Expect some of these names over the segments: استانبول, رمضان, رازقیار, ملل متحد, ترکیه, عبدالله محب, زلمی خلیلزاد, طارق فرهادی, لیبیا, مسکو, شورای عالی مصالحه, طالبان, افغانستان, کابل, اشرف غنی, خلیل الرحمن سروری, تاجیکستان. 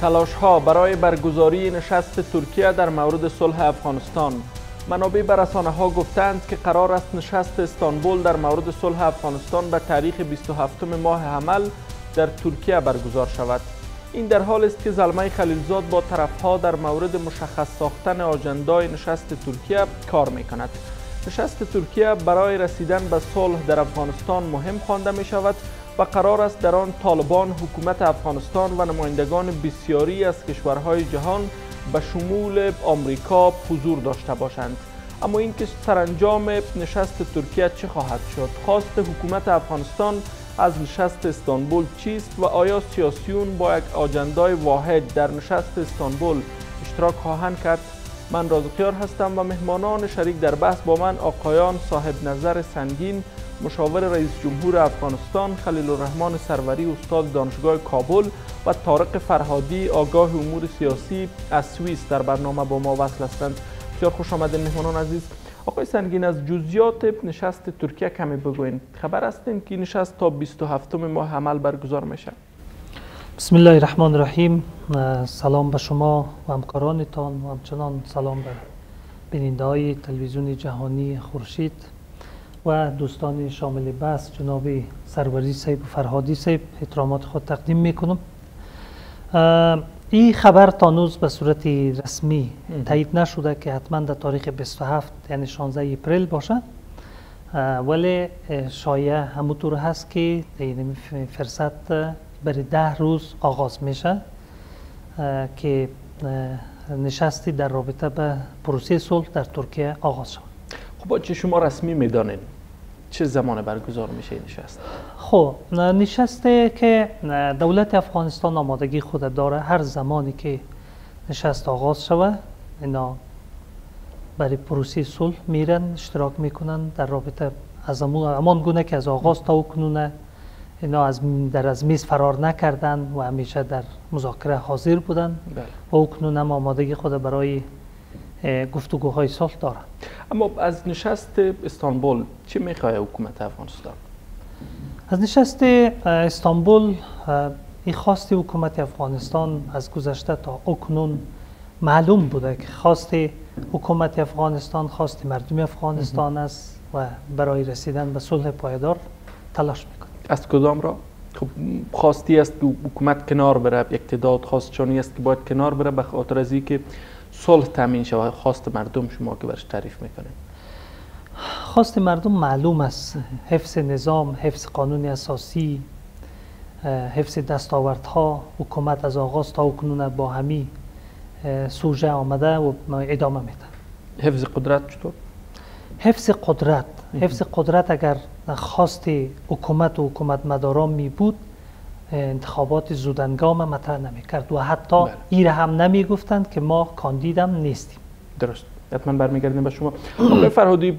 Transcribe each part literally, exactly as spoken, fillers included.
تلاش‌ها برای برگزاری نشست ترکیه در مورد صلح افغانستان. منابع بر رسانه‌ها گفتند که قرار است نشست استانبول در مورد صلح افغانستان به تاریخ بیست و هفتم ماه حمل در ترکیه برگزار شود. این در حال است که زلمی خلیلزاد با طرفها در مورد مشخص ساختن آجندای نشست ترکیه کار می‌کند. نشست ترکیه برای رسیدن به صلح در افغانستان مهم خوانده می شود و قرار است در آن طالبان، حکومت افغانستان و نمایندگان بسیاری از کشورهای جهان به شمول آمریکا حضور داشته باشند. اما اینکه سرانجام نشست ترکیه چه خواهد شد؟ خواست حکومت افغانستان از نشست استانبول چیست و آیا سیاسیون با یک آجندای واحد در نشست استانبول اشتراک خواهند کرد؟ من رازقیار هستم و مهمانان شریک در بحث با من آقایان صاحب نظر سنگین، مشاور رئیس جمهور افغانستان خلیل الرحمن سروری استاد دانشگاه کابل و طارق فرهادی آگاه امور سیاسی از سوئیس در برنامه با ما وصل هستند. بسیار خوش آمدین مهمانان عزیز. آقای سنگین، از جزئیات نشست ترکیه کمی بگوین. خبر هستیم که نشست تا بیست و هفتم ماه حمل برگزار میشه. بسم الله الرحمن الرحیم. سلام به شما و همکارانتان و همچنان سلام به بیننده های تلویزیون جهانی خورشید و دوستان شامل بحث. جناب سروری صاحب و فرهادی صاحب احترامات خود تقدیم میکنم. این خبر تانوز به صورت رسمی تایید نشده که حتما در تاریخ بیست و هفت یعنی شانزده اپریل باشه، ولی شایعه همونطور هست که این فرصت برای ده روز آغاز میشه که نشستی در رابطه به پروسه صلح در ترکیه آغاز شد. خب چه شما رسمی میدانین چه زمان برگزار میشه این نشست؟ خب نشستی که دولت افغانستان آمادگی خود داره هر زمانی که نشست آغاز شود اینا برای پروسه صلح میرن اشتراک میکنن در رابطه از همان گونه که از آغاز تا اکنون اینا از در از میز فرار نکردند و همیشه در مذاکره حاضر بودند و اکنون هم آمادگی خود برای گفتگوهای صلح دارند. اما از نشست استانبول چی میخواد حکومت افغانستان؟ از نشست استانبول این خواست حکومت افغانستان از گذشته تا اکنون معلوم بوده که خواست حکومت افغانستان خواست مردم افغانستان است و برای رسیدن به صلح پایدار تلاش میکنه. از کدام را؟ خب خواستی است حکومت کنار بره، اقتداد خواستشانی است که باید کنار بره به خاطر از اینکه صلح تامین شود. خواست مردم شما که برش تعریف میکنید؟ خواست مردم معلوم است، حفظ نظام، حفظ قانون اساسی، حفظ دستاوردها. حکومت از آغاز تا اکنون با همی سوژه آمده و ادامه میده. حفظ قدرت چطور؟ حفظ قدرت حفظ قدرت اگر خواست حکومت و حکومت مداران می بود انتخابات زودنگام مطرح نمی کرد و حتی این را هم نمی گفتند که ما کاندیدم نیستیم. درست. حتما برمیگردیم به شما. آقای فرهادی،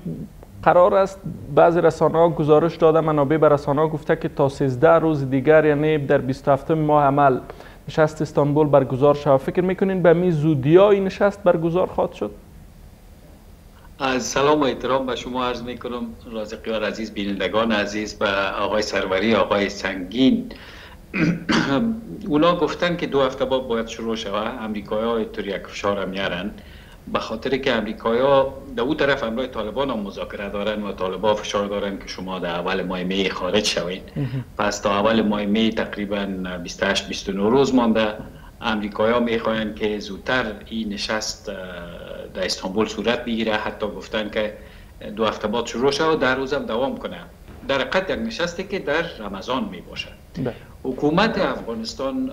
قرار است بعضی رسانه‌ها گزارش داده، منابع بر رسانه‌ها گفته که تا سیزده روز دیگر یعنی در بیست و هفتم ماه حمل نشست استانبول برگزار شود. فکر میکنین به می زودیا این نشست برگزار خواهد شد؟ از سلام و احترام به شما عرض می کنم رازقیار عزیز، بینندگان عزیز و آقای سروری، آقای سنگین. اونا گفتن که دو هفته بعد باید شروع شود. امریکای ها اینطوری یک فشار هم میارن به خاطر که امریکای ها در اون طرف امرای طالبان هم مذاکره دارن و طالبان فشار دارن که شما در اول ماه می خارج شوید. پس تا اول ماه می تقریبا بیست و هشت بیست و نه روز مانده. امریکای ها میخواین که زودتر این نشست در استانبول صورت بگیره، حتی گفتن که دو هفته بعد شروع شد و در روزم دوام کنه. در حقیقت یک نشستی که در رمضان می باشد. حکومت افغانستان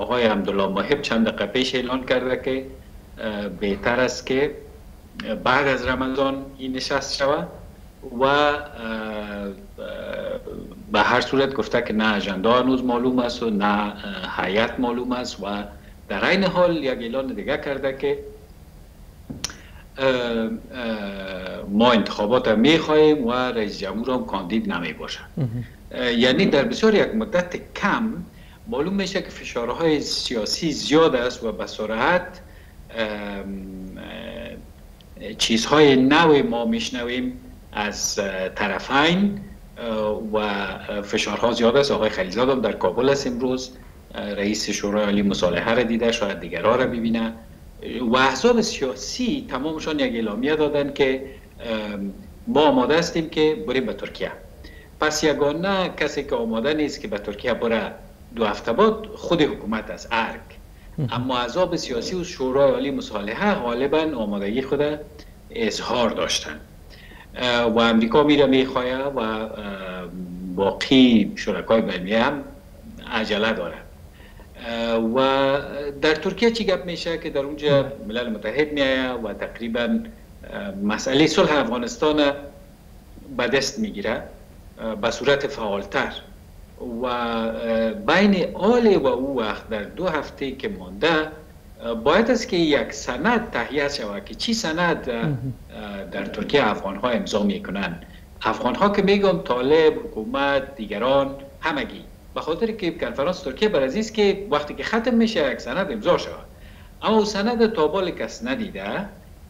آقای عبدالله محب چند دقیقه پیش اعلان کرده که بهتر است که بعد از رمضان این نشست شود و به هر صورت گفته که نه اجندا هنوز معلوم است و نه هیئت معلوم است و در عین حال یک اعلان دیگه کرده که ما انتخابات هم میخواهیم و رئیس جمهور هم کاندید نمی باشد. یعنی در بسیار یک مدت کم معلوم میشه که فشارهای سیاسی زیاد است و به سرعت چیزهای نو ما میشنویم از طرفین و فشارها زیاد است. آقای خلیلزاد هم در کابل است امروز رئیس شورای عالی مصالحه را دیده، شاید دیگرها را ببینه. و احزاب سیاسی تمامشان یک اعلامیه دادن که ما آماده هستیم که بریم به ترکیه. پس یگانه کسی که آماده نیست که به ترکیه بره دو هفته بعد خود حکومت است، ارگ. اما احزاب سیاسی و شورای عالی مصالحه غالبا آمادگی خود اظهار داشتن و امریکا میره میخواه و باقی شرکای بین‌المللی هم عجله داره. و در ترکیه چی گپ میشه که در اونجا ملل متحد میایه و تقریبا مسئله صلح افغانستان به دست میگیره به صورت فعالتر. و بین آل و او وقت در دو هفته که مانده باید است که یک سند تهیه شود که چی سند در ترکیه افغان‌ها امضا میکنند. افغان‌ها که میگم طالب، حکومت، دیگران همگی، به خاطر که کنفرانس ترکیه برازیست که وقتی که ختم میشه یک سند امضا شود. اما سند تابال کس ندیده،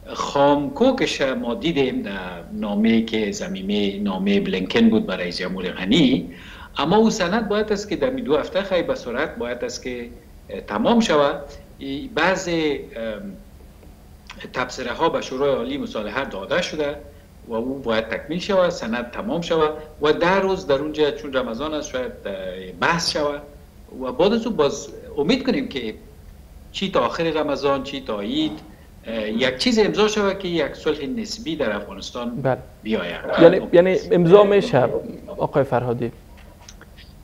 خامکوکش ما دیدیم در نامه که زمینه نامه بلینکن بود برای رئیس جمهور غنی. اما او سند باید است که در دو هفته خیلی به سرعت باید است که تمام شود. بعضی تبصره ها به شورای عالی مصالحه داده شده و او باید تکمیل شود، سند تمام شود و در روز در اونجا چون رمضان است شاید بحث شود و بعد از او باز امید کنیم که چی تا آخر رمضان چی تا عید یک چیز امضا شود که یک صلح نسبی در افغانستان بیاید. یعنی یعنی امضا میشه آقای فرهادی؟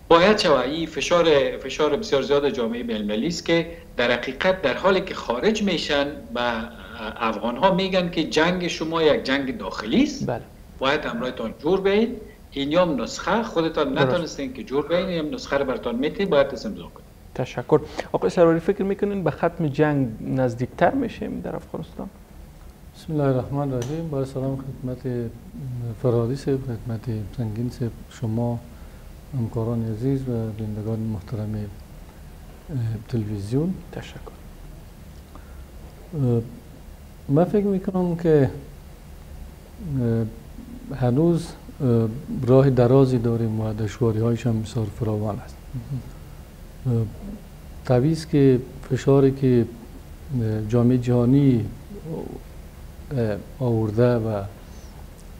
باید شوایی فشار فشار بسیار زیاد جامعه بین‌المللی است که در حقیقت در حالی که خارج میشن و افغان‌ها میگن که جنگ شما یک جنگ داخلی است. بله. باید امرایتان جور بین، اینم نسخه خودتان نتونستین که جور بین، اینم نسخه رو براتون میتی باید امضا کنید. تشکر. آقای سروری فکر میکنین به ختم جنگ نزدیکتر میشیم در افغانستان؟ بسم الله الرحمن الرحیم. با سلام خدمت فرهادی صاحب، خدمت سنگین صاحب، شما همکاران عزیز و بینندگان محترم تلویزیون تشکر. من فکر میکنم که هنوز راه درازی داریم و دشواری هایش هم بسیار فراوان است. طبیعی است که فشاری که جامعه جهانی آورده و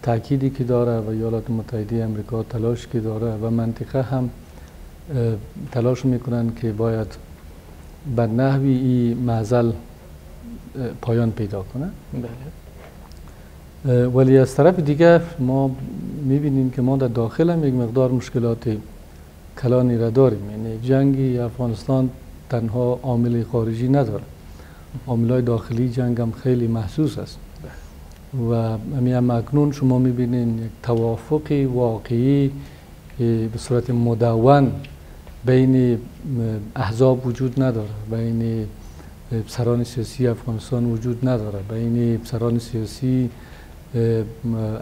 تأکیدی که داره و ایالات متحده امریکا تلاش که داره و منطقه هم تلاش میکنن که باید به نحوی این معضل پایان پیدا کنه. بله. ولی از طرف دیگه ما میبینیم که ما در داخل هم یک مقدار مشکلات کلانی را داریم. یعنی جنگ افغانستان تنها عامل خارجی نداره، عامل‌های داخلی جنگ هم خیلی محسوس است و همین اکنون شما میبینین یک توافقی واقعی به صورت مدون بین احزاب وجود نداره، بین سران سیاسی افغانستان وجود نداره، بین سران سیاسی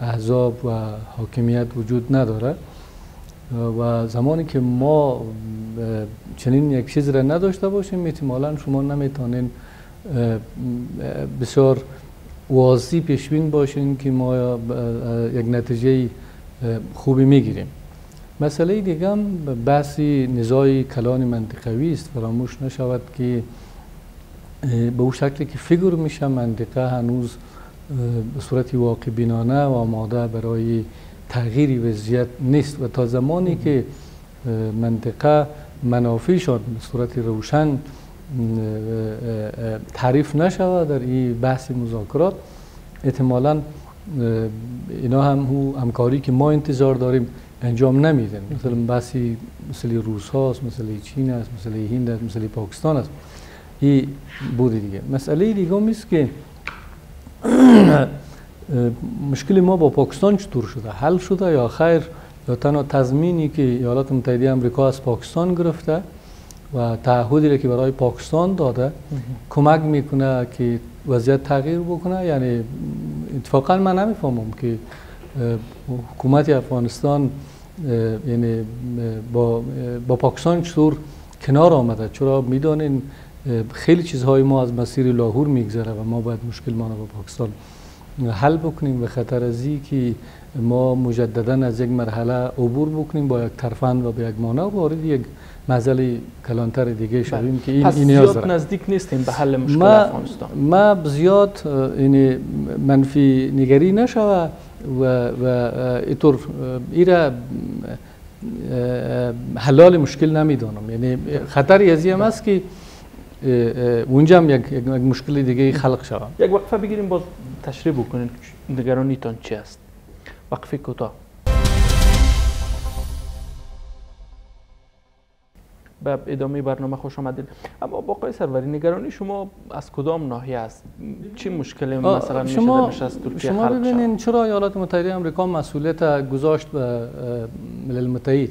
احزاب و حاکمیت وجود نداره. و زمانی که ما چنین یک چیز را نداشته باشیم احتمالاً شما نمیتونین بسیار واضی پیش بین باشین که ما یک نتیجه خوبی میگیریم. مسئله دیگه هم بحث نزاع کلان منطقوی است. فراموش نشود که به اون شکلی که فکر میشه منطقه هنوز به صورت واقع بینانه و آماده برای تغییر وضعیت نیست و تا زمانی که منطقه منافعشان به صورت روشن تعریف نشود در این بحث مذاکرات احتمالاً اینا هم هو همکاری که ما انتظار داریم انجام نمیدن. مثلا بحثی مثل روس هاست، مثل چین هست، مثل هند هست، مثل پاکستان هست. این بودی دیگه. مسئله دیگه هم است که مشکل ما با پاکستان چطور شده؟ حل شده یا خیر؟ یا تنها تضمینی که ایالات متحده امریکا از پاکستان گرفته و تعهدی را که برای پاکستان داده کمک میکنه که وضعیت تغییر بکنه؟ یعنی اتفاقا من نمیفهمم که حکومت افغانستان یعنی با, با پاکستان چطور کنار آمده، چرا میدانین خیلی چیزهای ما از مسیر لاهور میگذره و ما باید مشکل ما را با پاکستان حل بکنیم به خطر ازی که ما مجددا از یک مرحله عبور بکنیم با یک ترفند و با یک مانع وارد یک مسئله کلانتر دیگه شویم که این پس این نیاز زیاد نزدیک نیستیم به حل مشکل افغانستان. ما زیاد این منفی نگری نشوه و و اینطور ایرا حلال مشکل نمیدانم. یعنی خطری از این است که اونجا هم یک مشکل دیگه خلق شود. یک وقفه بگیریم باز تشریح بکنین نگرانیتان چی است. وقفه کوتاه. به ادامه برنامه خوش آمدید. اما باقای سروری، نگرانی شما از کدام ناحیه است؟ چی مشکل مثلا میشه درش از ترکیه حل شد؟ شما ببینین چرا ایالات متحده آمریکا مسئولیت گذاشت به ملل متحد.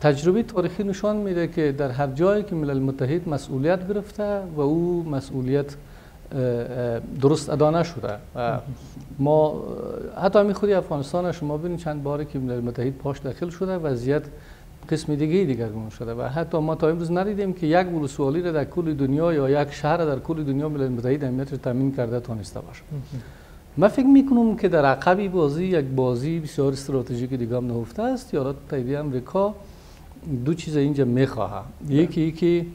تجربه تاریخی نشان میده که در هر جایی که ملل متحد مسئولیت گرفته و او مسئولیت درست ادا نشده، ما حتی همین خودی افغانستان شما ببینید چند باره که ملل متحد پاش داخل شده، وضعیت قسم دیگه دیگرگون شده و حتی ما تا امروز ندیدیم که یک ولسوالی را در کل دنیا یا یک شهر در کل دنیا ملل متحد امنیت را تامین کرده تونسته باشه. من فکر میکنم که در عقب بازی یک بازی بسیار استراتژیک دیگه هم نهفته است. ایالات متحده آمریکا دو چیز اینجا میخواهد. یکی یکی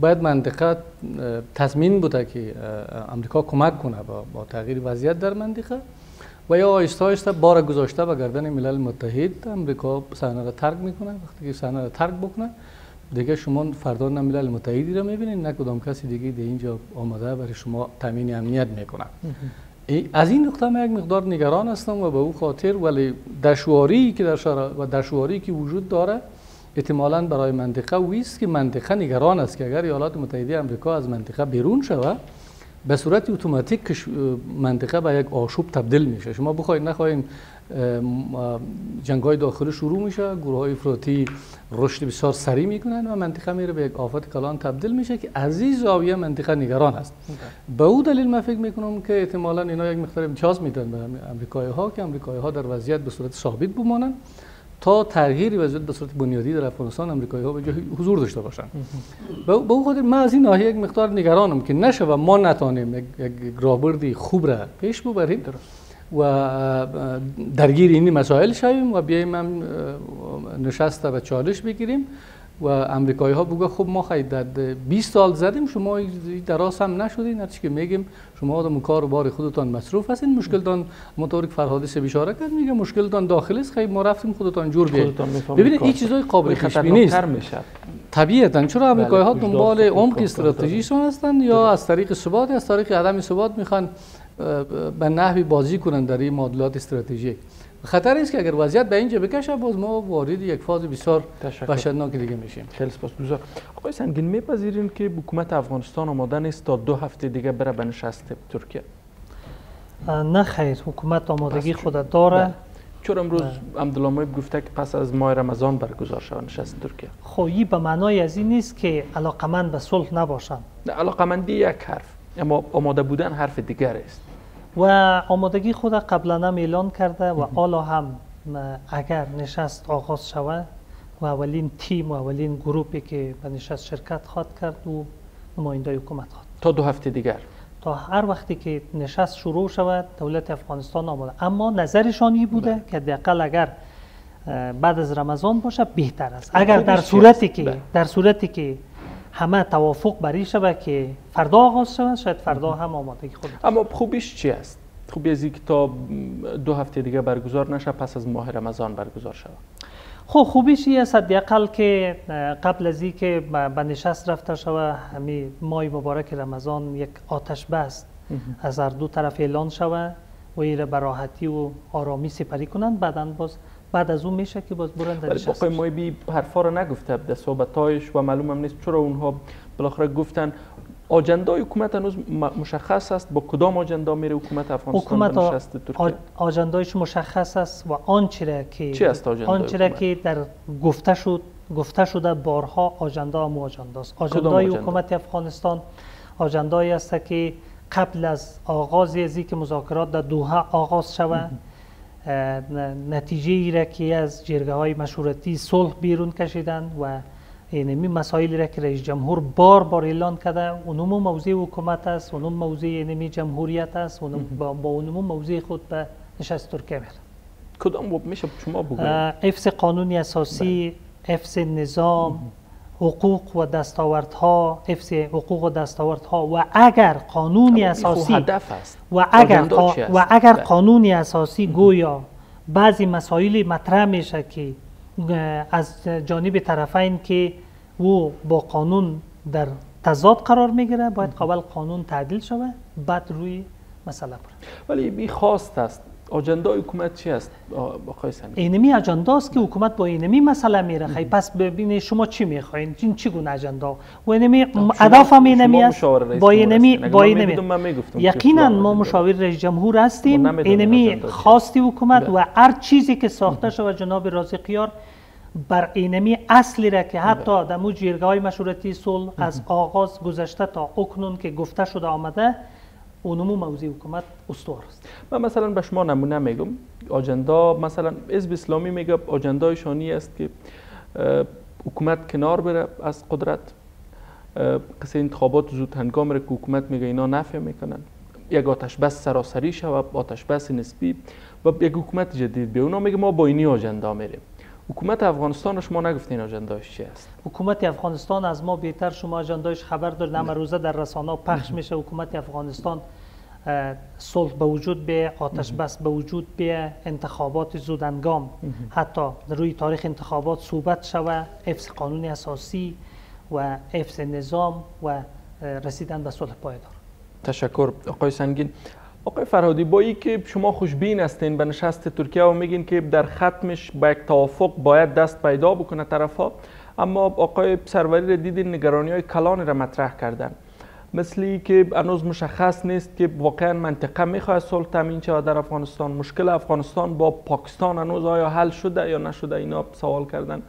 باید منطقه تضمین بوده که آمریکا کمک کنه با تغییر وضعیت در منطقه و یا آیسته آیسته بار گذاشته به گردن ملل متحد آمریکا صحنه را ترک میکنه. وقتی که صحنه را ترک بکنه دیگه شما فردا نه ملل متحدی را میبینید نه کدام کسی دیگه در اینجا آمده برای شما تامین امنیت میکنه. از این نقطه من یک مقدار نگران هستم و به او خاطر، ولی دشواری که در شهر و دشواری که وجود داره احتمالاً برای منطقه ویست که منطقه نگران است که اگر ایالات متحده آمریکا از منطقه بیرون شود به صورت اتوماتیک منطقه به یک آشوب تبدیل میشه. شما بخواید نخواهید جنگ‌های داخلی شروع میشه، گروه‌های افراطی رشد بسیار سریع میکنن و منطقه میره به یک آفت کلان تبدیل میشه که عزیز زاویه منطقه نگران است. به اون دلیل من فکر میکنم که احتمالاً اینا یک مقدار امتیاز میدن به آمریکایی‌ها که آمریکایی‌ها در وضعیت به صورت ثابت بمانند تا تغییری وضعیت به صورت بنیادی در افغانستان آمریکایی‌ها به جای حضور داشته باشند. به اون خاطر من از این ناحیه یک مقدار نگرانم که نشه و ما نتونیم یک رابردی خوب را پیش ببریم و درگیر این مسائل شویم و بیایم هم نشسته و چالش بگیریم و آمریکایی ها بگه خب ما خیلی در بیست سال زدیم شما دراز هم نشدین، هرچی که میگیم شما آدم کار و بار خودتان مصروف هستین، مشکلتان مطابق فرهادی سه بیشاره کرد میگه مشکلتان داخلی است، خیلی ما رفتیم خودتان جور بیاید. ببینید این چیزای قابل پیش بینی نیست طبیعتاً. چرا آمریکایی ها دنبال عمق استراتژیشون هستند یا از طریق ثبات یا از طریق عدم ثبات میخوان به نحوی بازی کنند در این معادلات استراتژیک. خطر است که اگر وضعیت به اینجا بکشه باز ما وارد یک فاز بسیار وحشتناک دیگه میشیم. خیلی سپاس گزارم. آقای سنگین، میپذیرین که حکومت افغانستان آماده نیست تا دو هفته دیگه بره به نشست ترکیه؟ نه خیر، حکومت آمادگی خود داره. چرا امروز عبدالله محب گفته که پس از ماه رمضان برگزار شود نشست ترکیه؟ خویی به معنای از این نیست که علاقمند به صلح نباشند. علاقمندی یک حرف، اما آماده بودن حرف دیگر است. و آمادگی خود قبلا هم اعلان کرده و حالا هم اگر نشست آغاز شود و اولین تیم و اولین گروپی که به نشست شرکت خواهد کرد و نماینده حکومت خواهد تا دو هفته دیگر، تا هر وقتی که نشست شروع شود دولت افغانستان آماده. اما نظرشان این بوده بله. که حداقل اگر بعد از رمضان باشه بهتر است. اگر در صورتی که بله. در صورتی که همه توافق بری شود که فردا آغاز شود، شاید فردا هم آمادگی خود. اما خوبیش چی است؟ خوبی از اینکه تا دو هفته دیگه برگزار نشه، پس از ماه رمضان برگزار شود. خب خوبیش این است حداقل که قبل از اینکه به نشست رفته شود همین ماه مبارک رمضان یک آتش بس از هر دو طرف اعلان شود و این را به راحتی و آرامی سپری کنند. بعداً باز بعد از اون میشه که باز برند در نشست. آقای محبی حرفا رو نگفته در صحبتایش و معلوم هم نیست چرا اونها بالاخره گفتن. آجندای حکومت هنوز مشخص است، با کدام آجندا میره حکومت افغانستان حکومت به نشست ترکیه؟ آجندایش مشخص است و آنچه که چی است آجندای که در گفته شد گفته شده بارها آجندا هم آجنداست. آجندای حکومت افغانستان آجندایی است که قبل از آغاز ازی که مذاکرات در دوحه آغاز شود نتیجه ای را که از جرگه های مشورتی صلح بیرون کشیدند و یعنی می مسائلی را که رئیس جمهور بار بار اعلان کرده، اونم موضوع حکومت است، اونم موضوع یعنی جمهوریت است، اونم با اونم موضوع خود به نشست ترکیه میاد. کدام میشه شما بگویید؟ حفظ قانون اساسی، حفظ نظام، حقوق و دستاوردها، حفظ حقوق و دستاوردها و اگر قانون اساسی و اگر و اگر قانون اساسی گویا بعضی مسائلی مطرح میشه که از جانب طرفین که او با قانون در تضاد قرار میگیره، باید قبل قانون تعدیل شود بعد روی مسئله بره. ولی این خواست است. اجنده حکومت چی است آقای سمی؟ اینمی اجنده است که حکومت با اینمی مسئله میره. خیلی پس ببینید شما چی میخواین، این چی گونه اجنده و اینمی اهداف اینمی است. با اینمی با اینمی یقینا ما مشاور رئیس جمهور هستیم. اینمی خواستی حکومت و هر چیزی که ساخته شده جناب رازقیار بر اینمی اصلی را که حتی در جرگه‌های مشورتی صلح از آغاز گذشته تا اکنون که گفته شده آمده، اونمو موضوع حکومت استوار است. من مثلا به شما نمونه میگم، آجندا مثلا حزب اسلامی میگه آجندای شانی است که حکومت کنار بره از قدرت، قصه انتخابات زود هنگام را که حکومت میگه اینا نفع میکنن، یک آتش بس سراسری شود، آتش بس نسبی و یک حکومت جدید بیا. اونا میگه ما با اینی آجندا میریم. حکومت افغانستان شما نگفتین اجنداش چی است؟ حکومت افغانستان از ما بهتر شما اجنداش خبر دارید. همه روزه در رسانه‌ها پخش میشه. حکومت افغانستان صلح به وجود بیه، آتش بس به وجود بیه، انتخابات زود انگام، حتی روی تاریخ انتخابات صحبت شود، حفظ قانون اساسی و حفظ نظام و رسیدن به صلح پایدار. تشکر آقای سنگین. آقای فرهادی، با این که شما خوشبین هستین به نشست ترکیه و میگین که در ختمش با یک توافق باید دست پیدا بکنه طرف ها، اما آقای سروری را دیدین نگرانی های کلان را مطرح کردن، مثلی که هنوز مشخص نیست که واقعا منطقه میخواد صلح تامین شود در افغانستان، مشکل افغانستان با پاکستان هنوز آیا حل شده یا نشده، اینا سوال کردن.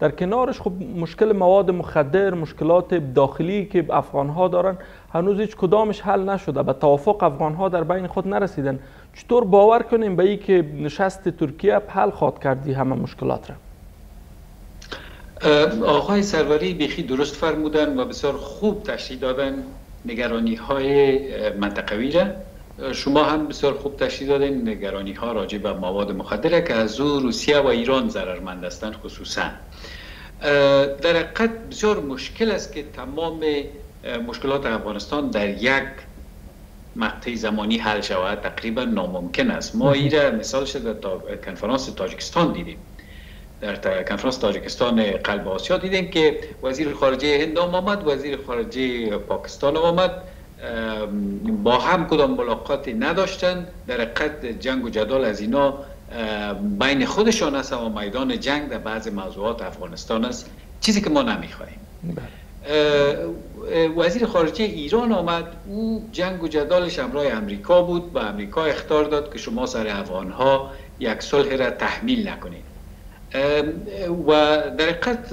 در کنارش خب مشکل مواد مخدر، مشکلات داخلی که افغانها دارن هنوز هیچ کدامش حل نشده، به توافق افغانها در بین خود نرسیدن. چطور باور کنیم به این که نشست ترکیه حل خواهد کردی همه مشکلات را؟ آقای سروری بیخی درست فرمودن و بسیار خوب تشریح دادن نگرانی های منطقوی را. شما هم بسیار خوب تشریح دادین نگرانی ها راجع به مواد مخدره که از او روسیه و ایران ضررمند هستند. خصوصا در حقیقت بسیار مشکل است که تمام مشکلات افغانستان در یک مقطع زمانی حل شود، تقریبا ناممکن است. ما ایره مثالش در کنفرانس تاجیکستان دیدیم، در تا... کنفرانس تاجیکستان قلب آسیا دیدیم که وزیر خارجه هند آمد، وزیر خارجه پاکستان آمد، با هم کدام ملاقاتی نداشتند. در حقیقت جنگ و جدال از اینا بین خودشان است و میدان جنگ در بعض موضوعات افغانستان است، چیزی که ما نمیخواهیم. وزیر خارجه ایران آمد، او جنگ و جدالش همراه امریکا بود، به امریکا اخطار داد که شما سر افغانها یک صلح را تحمیل نکنید. و در حقیقت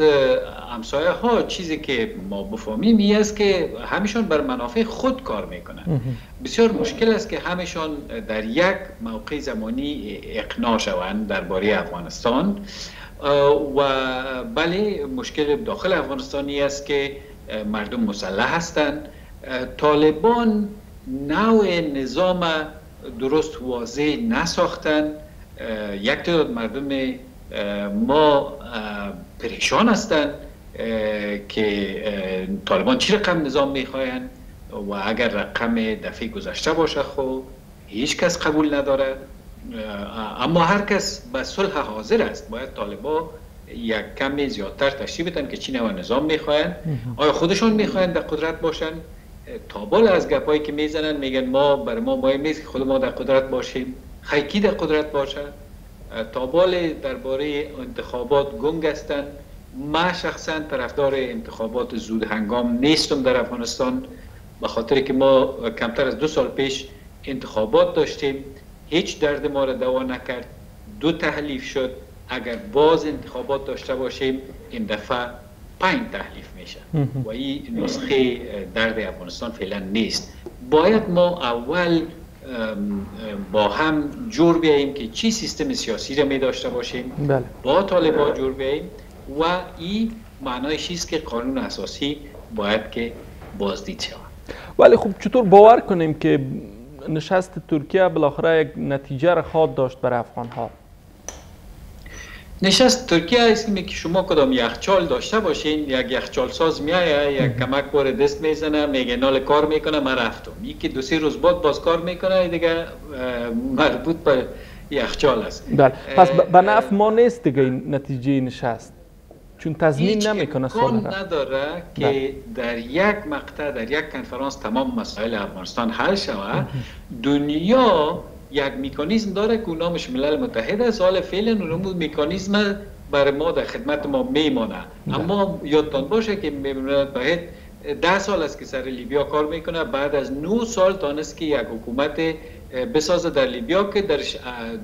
همسایه ها چیزی که ما بفهمیم این است که همیشان بر منافع خود کار میکنند. بسیار مشکل است که همیشان در یک موقع زمانی اقناع شوند درباره افغانستان. و بله، مشکل داخل افغانستانی است که مردم مسلح هستند. طالبان نوع نظام درست واضح نساختند. یک تعداد مردم ما پریشان هستند که طالبان چی رقم نظام میخواین و اگر رقم دفعه گذشته باشه خب هیچ کس قبول نداره، اما هر کس به صلح حاضر است. باید طالبان یک کمی زیادتر تشریح بدن که چی نوع نظام میخواین، آیا خودشون میخواین در قدرت باشن؟ تابال از گپایی که میزنن میگن ما بر ما مهم نیست که خود ما در قدرت باشیم. خیلی کی در قدرت باشه؟ تابال درباره انتخابات گنگ هستند. ما شخصا طرفدار انتخابات زود هنگام نیستم در افغانستان، به خاطر که ما کمتر از دو سال پیش انتخابات داشتیم، هیچ درد ما را دوا نکرد، دو تحلیف شد. اگر باز انتخابات داشته باشیم این دفعه پنج تحلیف میشه و این نسخه درد افغانستان فعلا نیست. باید ما اول با هم جور بیاییم که چی سیستم سیاسی را می داشته باشیم، بله. با طالبان جور بیاییم و این معنایش است که قانون اساسی باید که بازدید شود. ولی خب چطور باور کنیم که نشست ترکیه بالاخره یک نتیجه را خواهد داشت برای افغان ها؟ نشست ترکیه است که شما کدام یخچال داشته باشین، یک یخچال ساز میایه، یک کمک بار دست میزنه، میگه نال کار میکنه، من رفتم. یکی دو سه روز بعد باز کار میکنه، دیگه مربوط به یخچال است. بله. پس به نفع ما نیست دیگه نتیجه نشست، چون تضمین نمیکنه صلح نداره که در یک مقطع در یک کنفرانس تمام مسائل افغانستان حل شود. دنیا یک میکانیزم داره که نامش ملل متحد است. حالا فعلا اون میکانیزم بر ما در خدمت ما میمانه. اما یادتان باشه که ملل متحد ده سال است که سر لیبیا کار میکنه. بعد از نه سال تانست که یک حکومت بسازه در لیبیا که در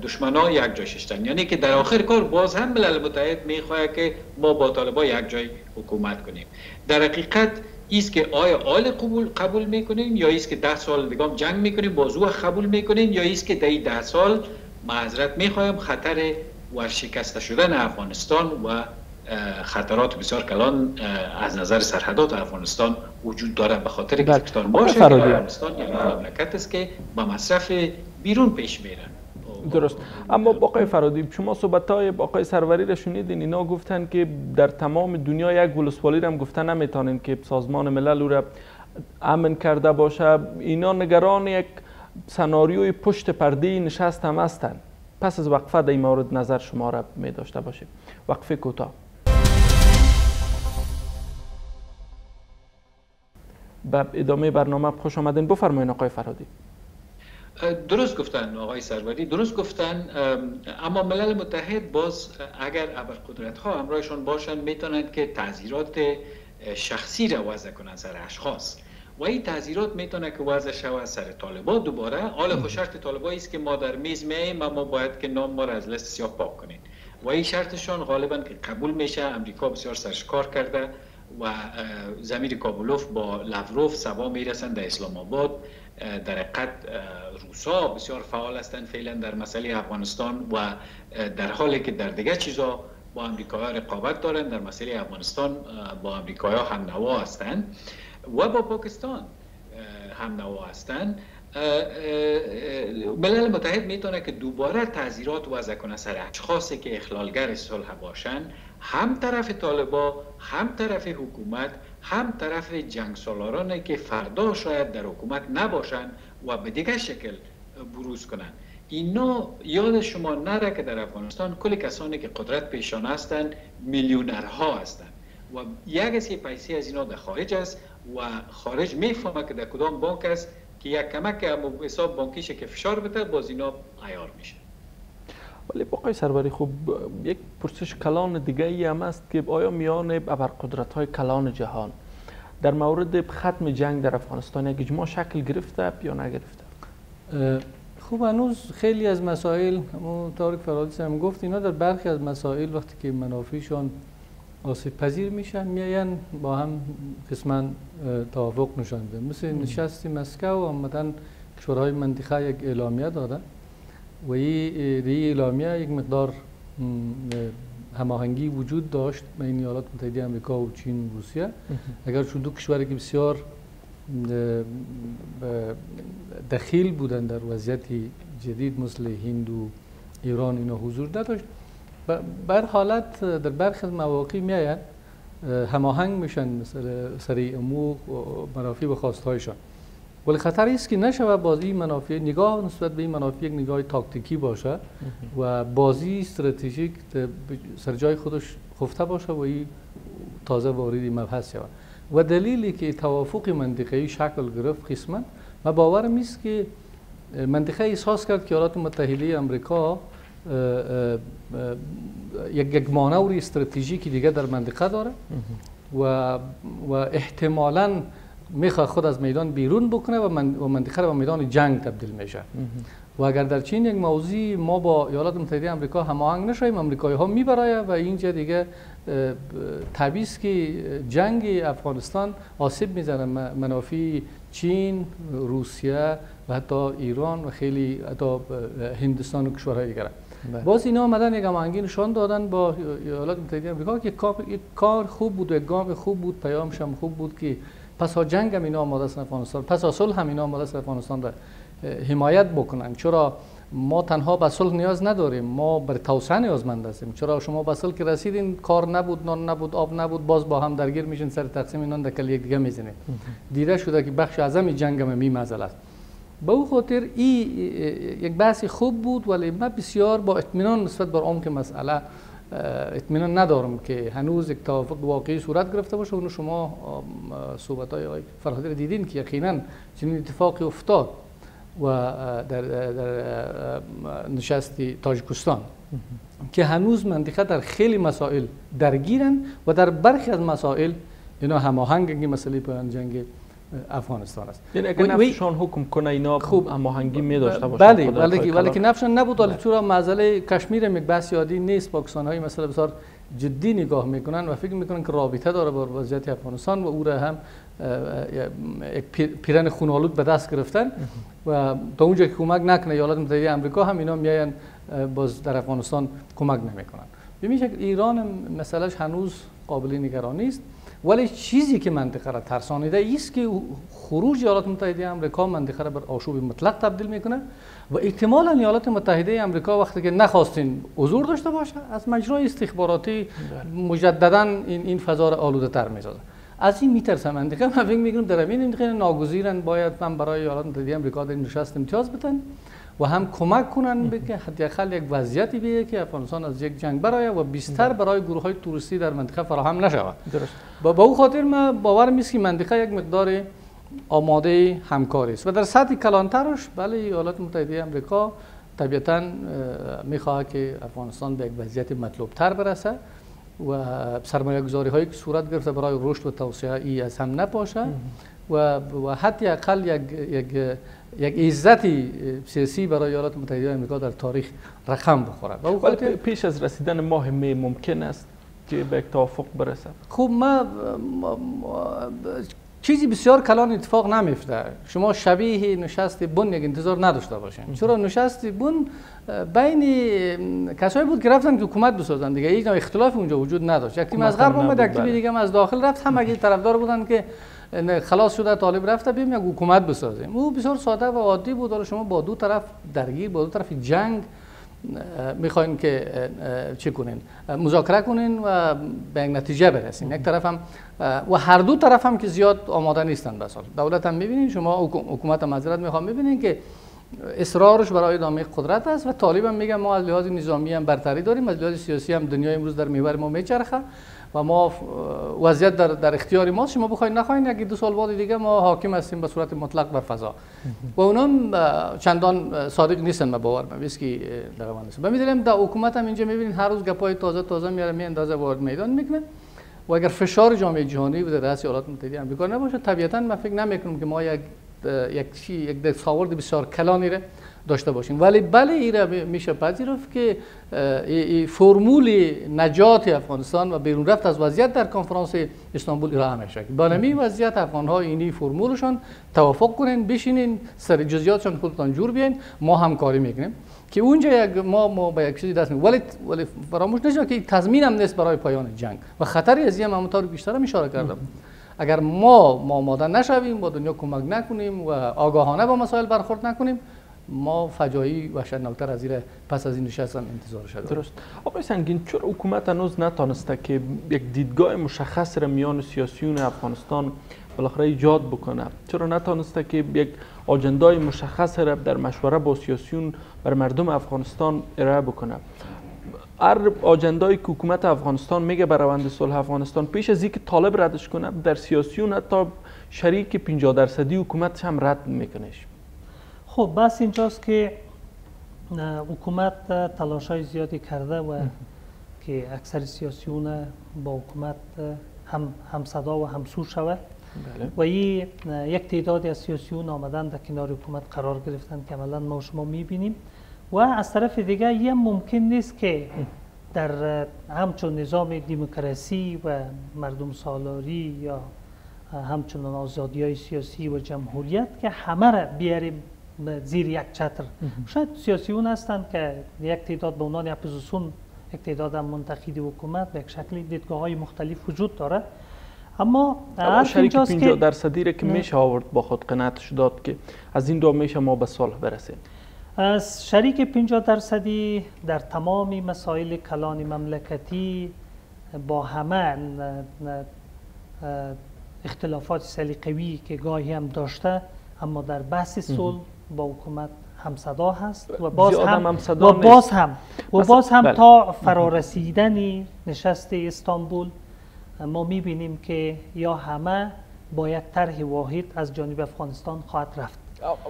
دشمنان یک جای ششتن، یعنی که در آخر کار باز هم ملل متحد میخواه که ما با طالبان یک جای حکومت کنیم. در حقیقت ایست که آیا آل قبول قبول میکنیم یا ایست که ده سال دیگام جنگ میکنیم بازو قبول میکنیم، یا ایست که در ده سال معذرت میخوایم خطر ورشکسته شدن افغانستان و خطرات بسیار کلان از نظر سرحدات افغانستان وجود داره به خاطر که کتان باشه که افغانستان یعنی مملکت است که با مصرف بیرون پیش میره. درست. اما آقای فرهادی شما صحبت‌های آقای سروری را شنیدین، اینا گفتن که در تمام دنیا یک ولسوالی را هم گفتن نمیتونن که سازمان ملل او را امن کرده باشه. اینا نگران یک سناریوی پشت پرده نشست هم هستند. پس از وقفه در این مورد نظر شما را می داشته باشیم. وقفه کوتاه. به ادامه برنامه خوش آمدین. بفرمایید آقای فرهادی. درست گفتن آقای سروری، درست گفتن. اما ملل متحد باز اگر ابرقدرت ها همراهشون باشن میتونند که تعزیرات شخصی را وضع کنند سر اشخاص و این تعزیرات میتونه که وضع شود سر طالبان دوباره. حال خود شرط طالبایی است که ما در میز میاییم اما باید که نام ما را از لیست سیاه پاک کنید و این شرطشان غالبا که قبول میشه. امریکا بسیار سرشکار کرده و زمیر کابلوف با لاوروف سوا میرسند در اسلام آباد. در حقیقت روسا بسیار فعال هستند فعلا در مسئله افغانستان و در حالی که در دیگه چیزا با امریکایی‌ها رقابت دارند، در مسئله افغانستان با امریکایی‌ها هم نوا هستند و با پاکستان هم نوا هستند. ملل متحد میتونه که دوباره تعزیرات وضع کنه سر اشخاصی که اخلالگر صلح باشند، هم طرف طالبان، هم طرف حکومت، هم طرف جنگسالارانی که فردا شاید در حکومت نباشند و به دیگر شکل بروز کنند. اینا یاد شما نره که در افغانستان کلی کسانی که قدرت پیشان هستند میلیونرها هستند و یک سری پیسه از اینا در خارج است و خارج میفهمه که در کدام بانک است که یک کمک هم حساب بانکیش که فشار بده باز اینا عیار میشه. ولی آقای سروری خب یک پرسش کلان دیگه ای هم است که آیا میان ابرقدرت های کلان جهان در مورد ختم جنگ در افغانستان یک اجماع شکل گرفته یا نگرفته؟ خب هنوز خیلی از مسائل طارق فرهادی هم گفت، اینا در برخی از مسائل وقتی که منافعشان آسیب پذیر میشن میاین با هم قسما توافق نشان میدن. مثل نشست مسکو عمداً شورای منطقه یک اعلامیه داده و این اعلامیه یک مقدار هماهنگی وجود داشت بین ایالات متحده آمریکا و چین و روسیه. اگرچه دو کشوری که بسیار دخیل بودن در وضعیت جدید مثل هند و ایران اینا حضور نداشت، بر حالت در برخی از مواقع میاید هماهنگ میشن سری امور منافع و خواستهایشان. ولی خطری است که نشود بازی منافع نگاه نسبت به این منافع یک نگاه تاکتیکی باشه و بازی استراتژیک سر جای خودش خفته باشه و این تازه وارد مبحث شود و دلیلی که توافق منطقه‌ای شکل گرفت قسما ما باورم است که منطقه احساس کرد که ایالات متحده آمریکا یک مانور استراتژیکی دیگه در منطقه داره و و احتمالاً میخواد خود از میدان بیرون بکنه و منطقه رو به میدان جنگ تبدیل میشه. و اگر در چین یک موضوعی ما با ایالات متحده آمریکا هماهنگ نشویم آمریکایی ها میبره و اینجا دیگه طبیعی است که جنگ افغانستان آسیب میزنه منافع چین، روسیه و حتی ایران و خیلی حتی هندستان و کشورهای دیگه. باز اینا آمدن یک هماهنگی نشان دادن با ایالات متحده آمریکا که کار خوب بود و گام خوب بود، پیامش هم خوب بود که پس از جنگ هم اینا آماده است افغانستان، پس از صلح هم اینا آماده است افغانستان را حمایت بکنن. چرا ما تنها به صلح نیاز نداریم، ما بر توسعه نیازمند هستیم. چرا شما به صلح که رسیدین کار نبود، نان نبود، آب نبود، باز با هم درگیر میشین سر تقسیم نان دکل یک دیگه میزنین. دیده شده که بخش اعظم جنگ هم می مسئله است. به او خاطر این یک بحث خوب بود، ولی من بسیار با اطمینان نسبت بر عمق مسئله اطمینان ندارم که هنوز یک توافق واقعی صورت گرفته باشه. اون شما صحبت‌های آقای فرهادی را دیدین که یقینا چنین اتفاقی افتاد و در, در نشست تاجیکستان که هنوز منطقه در خیلی مسائل درگیرن و در برخی از مسائل اینا هماهنگی مسئله پایان جنگ افغانستان است. یعنی اگر نفسشان حکم کنه اینا خوب هماهنگی می داشته باشه. بله، ولی ولی که نفسشان نبود. ولی چرا مسئله کشمیر هم یک بحث عادی نیست، پاکستانی‌ها این مسئله بسیار جدی نگاه میکنن و فکر میکنن که رابطه داره با وضعیت افغانستان و او را هم یک پیرن خونالود به دست گرفتن و تا اونجا که کمک نکنه ایالات متحده آمریکا هم اینا میاین باز در افغانستان کمک نمیکنن. به این شکل ایران هم مسئلهش هنوز قابل نگرانی است. ولی چیزی که منطقه را ترسانیده ایست که خروج ایالات متحده آمریکا منطقه را بر آشوب مطلق تبدیل میکنه و احتمالا ایالات متحده آمریکا وقتی که نخواستین حضور داشته باشه از مجرای استخباراتی مجددا این این فضا را آلوده تر میسازه. از این میترسم منطقه. من فکر میکنم در این منطقه ناگزیرن باید من برای ایالات متحده آمریکا در نشست امتیاز بدن و هم کمک کنن که حداقل یک وضعیتی بیه که افغانستان از یک جنگ برآید و بیشتر برای گروه‌های توریستی در منطقه فراهم نشود. درست. با او خاطر من باورم است که منطقه یک مقدار آماده همکاری است و در سطح کلانترش بله ایالات متحده آمریکا طبیعتاً میخواهد که افغانستان به یک وضعیت مطلوب‌تر برسه و سرمایه‌گذاری‌هایی که صورت گرفته برای رشد و توسعه ای از هم نپاشه و و حتی اقل یک یک یک عزتی سیاسی برای ایالات متحده آمریکا در تاریخ رقم بخورد. ولی پیش از رسیدن ماه می ممکن است که به یک توافق برسد. خب ما چیزی بسیار کلان اتفاق نمیفته. شما شبیه نشست بن یک انتظار نداشته باشین. چرا نشست بن بین کسایی بود که رفتن که حکومت بسازن دیگه، هیچ اختلاف اونجا وجود نداشت. یک تیم از غرب اومد، یک تیم دیگه از داخل رفت، هم اگه طرفدار بودن که خلاص شده طالب رفته بیم یک حکومت بسازیم. او بسیار ساده و عادی بود. حالا شما با دو طرف درگیر، با دو طرف جنگ میخواین که چی کنین؟ مذاکره کنین و به یک نتیجه برسین. یک طرف هم و هر دو طرف هم که زیاد آماده نیستن بسال. دولت هم میبینین، شما حکومت هم معذرت میخوام میبینین که اصرارش برای ادامه قدرت است و طالب هم میگه ما از لحاظ نظامی هم برتری داریم، از لحاظ سیاسی هم دنیا امروز در محور ما میچرخه و ما وضعیت در, در اختیار ماست، شما بخواید نخواین یک دو سال بعد دیگه ما حاکم هستیم به صورت مطلق بر فضا. و اونام چندان صادق نیستن به باور من است که در افغانستان. ما می‌دونیم در حکومت هم اینجا می‌بینین هر روز گپای تازه تازه میاره میاندازه وارد میدان میکنه و اگر فشار جامعه جهانی و در رأس ایالات متحده آمریکا نباشه طبیعتاً من فکر نمی‌کنم که ما یک یک چی یک دستاورد بسیار کلانی را داشته باشیم. ولی بله ایرا میشه پذیرفت که این فرمول نجات افغانستان و بیرون رفت از وضعیت در کنفرانس استانبول ارائه میشه. بنامی وضعیت افغان‌ها اینی فرمولشون توافق کنن، بشینین سر جزئیاتشون خودتان جور بیاین، ما همکاری میکنیم که اونجا یک ما ما به یک چیزی دست می‌دیم. ولی ولی فراموش نشه که تضمین هم نیست برای پایان جنگ و خطری از این هم طور بیشتر اشاره کردم. اگر ما ما آماده نشویم، با دنیا کمک نکنیم و آگاهانه با مسائل برخورد نکنیم، ما فجایی وحشتناکتر از این پس از این نشست هم انتظار شده. درست. آقای سنگین، چرا حکومت هنوز نتانسته که یک دیدگاه مشخص را میان سیاسیون افغانستان بالاخره ایجاد بکنه؟ چرا نتانسته که یک آجندای مشخص را در مشوره با سیاسیون بر مردم افغانستان ارائه بکنه؟ هر آجندایی که حکومت افغانستان میگه بر روند صلح افغانستان پیش از اینکه طالب ردش کنه در سیاسیون حتی شریک پنجاه درصدی حکومت هم رد میکنهش. خب بس اینجاست که حکومت تلاشای زیادی کرده و که اکثر سیاسیون با حکومت هم همصدا و همسو شود. بله. و این یک تعدادی از سیاسیون آمدن در کنار حکومت قرار گرفتن که عملا ما شما میبینیم. و از طرف دیگه یه ممکن نیست که در همچون نظام دموکراسی و مردم سالاری یا همچنان آزادی های سیاسی و جمهوریت که همه را بیاریم زیر یک چتر. شاید سیاسیون هستند که یک تعداد به عنوان اپوزیسیون، یک تعداد منتقد حکومت، به یک شکلی دیدگاه‌های مختلف وجود داره. اما اصل اینجاست که پنجاه درصدی که میشه آورد با خود قناعتش داد که از این دو میشه ما به صلح برسیم. از شریک پنجاه درصدی در تمام مسائل کلان مملکتی با همه اختلافات سلیقه‌ای که گاهی هم داشته، اما در بحث صلح با حکومت همصدا هست و باز هم, هم و باز هم و باز هم بله. تا فرارسیدن نشست استانبول ما می‌بینیم که یا همه با یک طرح واحد از جانب افغانستان خواهد رفت.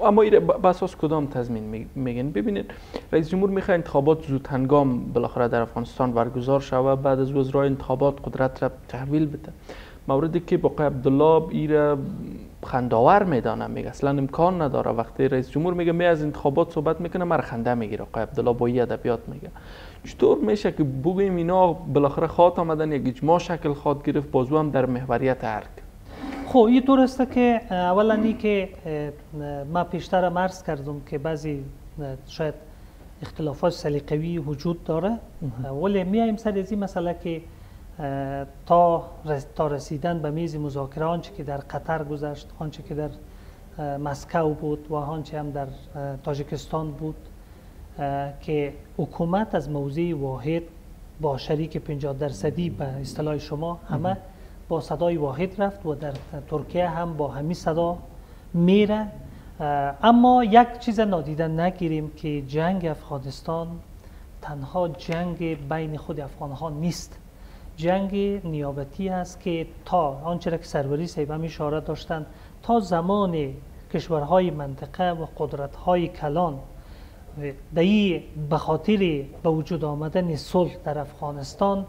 اما به اساس کدام تضمین میگن؟ ببینید رئیس جمهور میخواد انتخابات زود هنگام بالاخره در افغانستان برگزار شود، بعد از وزرای انتخابات قدرت را تحویل بده. موردی که بقای عبدالله ایره خنداور میدانه، میگه اصلا امکان نداره. وقتی رئیس جمهور میگه می از انتخابات صحبت میکنه، مر خنده میگیره. آقای عبدالله با این ادبیات میگه چطور میشه که بگیم اینا بالاخره خاط آمدن، یک اجماع شکل خواهد گرفت، بازو هم در محوریت ارگ. خب این طور است که اولا این که ما پیشتر عرض کردم که بعضی شاید اختلافات سلیقه‌ای وجود داره، ولی میایم سر از این مسئله که تا تا رسیدن به میز مذاکره آنچه که در قطر گذشت، آنچه که در مسکو بود و آنچه هم در تاجیکستان بود، که حکومت از موضع واحد با شریک پنجاه درصدی به اصطلاح شما همه با صدای واحد رفت و در ترکیه هم با همین صدا میره. اما یک چیز نادیده نگیریم که جنگ افغانستان تنها جنگ بین خود افغانها نیست، جنگ نیابتی است که تا آنچه را که سروری صاحب هم اشاره داشتند، تا زمان کشورهای منطقه و قدرت‌های کلان دایی به خاطر به وجود آمدن صلح در افغانستان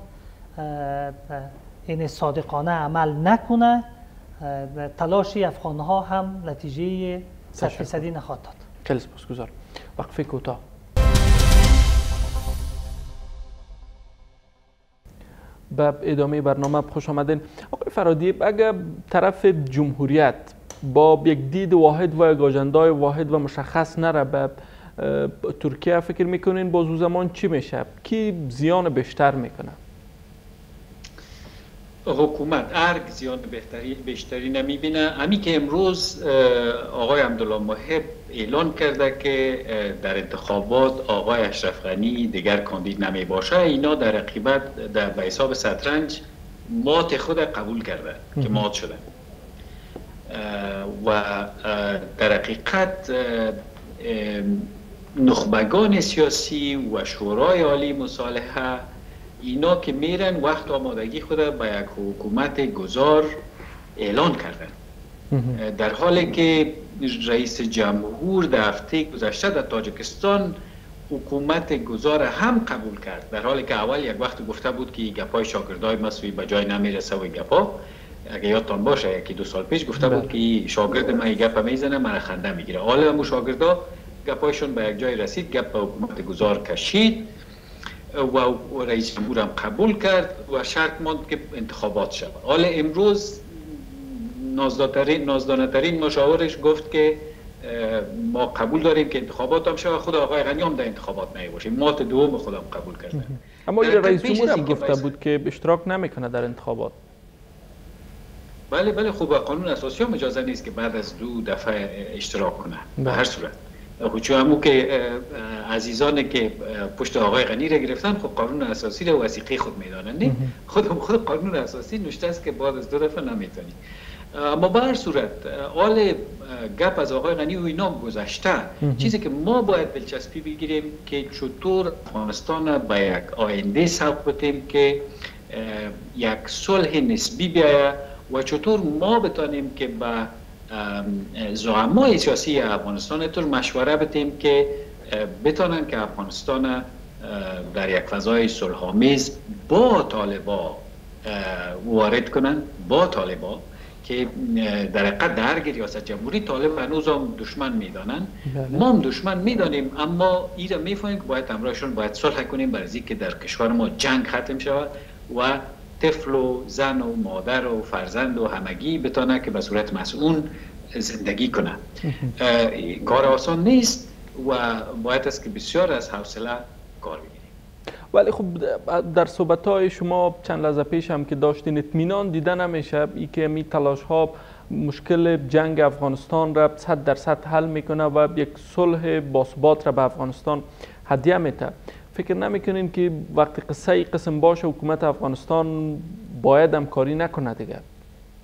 این صادقانه عمل نکنه، تلاش افغانها هم نتیجه صد فیصدی نخواهد داد. خیلی سپاسگزارم. وقفه کوتاه. به ادامه برنامه خوش آمدین. آقای فرهادی، اگر طرف جمهوریت با یک دید واحد و یک آجندای واحد و مشخص نره به ترکیه، فکر میکنین بازو زمان چی میشه؟ کی زیان بیشتر میکنه؟ حکومت ارگ زیان بیشتری نمیبینه. همین که امروز آقای عبدالله محب اعلان کرده که در انتخابات آقای اشرف غنی دیگر کاندید نمی باشه، اینا در رقیبت در به حساب شطرنج مات خود قبول کرده ام. که مات شده و در حقیقت نخبگان سیاسی و شورای عالی مصالحه اینا که میرن وقت آمادگی خود به یک حکومت گذار اعلان کردن، در حالی که رئیس جمهور در هفته گذشته در تاجیکستان حکومت گذار هم قبول کرد، در حالی که اول یک وقت گفته بود که گپای شاگردای مسوی به جای نمیرسه و گپا، اگه یادتان باشه یکی دو سال پیش گفته بود که شاگرد من گپ میزنه من خنده میگیره. حالا همون شاگردا گپایشون به یک جای رسید، گپ به حکومت گذار کشید و رئیس جمهور هم قبول کرد و شرط ماند که انتخابات شود. حالا امروز نازدانه ترین مشاورش گفت که ما قبول داریم که انتخابات هم شود، خود آقای غنی هم در انتخابات نیباشه، مات دوم خودم قبول کرده. اما رئیس جمهور هم گفته بود که اشتراک نمیکنه در انتخابات. بله بله، خب قانون اساسی هم اجازه نیست که بعد از دو دفعه اشتراک کنه به هر صورت. چون همون که عزیزان که پشت آقای غنی را گرفتن خب قانون اساسی را وثیقه خود میدانند، خود خود قانون اساسی نوشته است که بعد از دو دفعه نمیتونی. اما به هر صورت آل گپ از آقای غنی و اینا گذشته. چیزی که ما باید دلچسپی بگیریم که چطور افغانستان به یک آینده سوق بدیم که یک صلح نسبی بیاید و چطور ما بتانیم که به زعمای سیاسی افغانستان طور مشوره بدیم که بتانن که افغانستان در یک فضای صلح‌آمیز با طالبا وارد کنن، با طالبا که در حقیقت در هر ریاست جمهوری طالب هنوز هم دشمن میدانن، ما هم دشمن میدانیم، اما ایرا میفهمیم که باید همراهشون باید صلح کنیم برای اینکه در کشور ما جنگ ختم شود و طفل و زن و مادر و فرزند و همگی بتانه که به صورت مسئول زندگی کنند. کار آسان نیست و باید است که بسیار از حوصله کار بگیریم. ولی خب در صحبت‌های شما چند لحظه پیش هم که داشتین اطمینان دیده نمیشه ای که می تلاش‌ها مشکل جنگ افغانستان را صد درصد حل میکنه و یک صلح باثبات را به افغانستان هدیه میده. فکر نمیکنین که وقتی قصه قسم باشه حکومت افغانستان باید هم کاری نکنه دیگه؟